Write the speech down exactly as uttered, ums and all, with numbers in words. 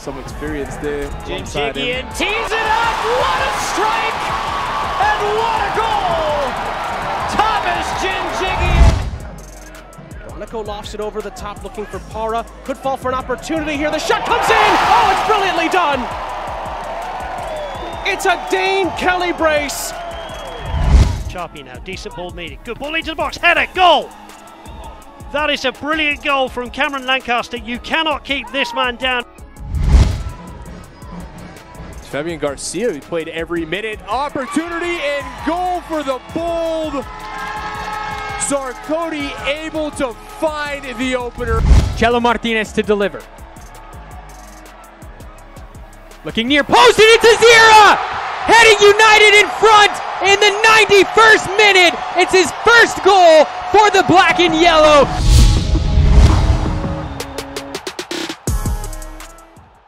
some experience there. Jinjigian tees it up. What a strike! And what a goal! Thomas Jinjigian. Monaco lofts it over the top, looking for Para. Could fall for an opportunity here. The shot comes in. Oh, it's brilliantly done. It's a Dane Kelly brace. Choppy now, decent ball needed. Good ball into the box, header, goal! That is a brilliant goal from Cameron Lancaster. You cannot keep this man down. Fabian Garcia, who played every minute. Opportunity and goal for the bold. Zarkoni able to find the opener. Chelo Martinez to deliver. Looking near post and it's a Zira! Heading United in front in the ninety-first minute. It's his first goal for the black and yellow.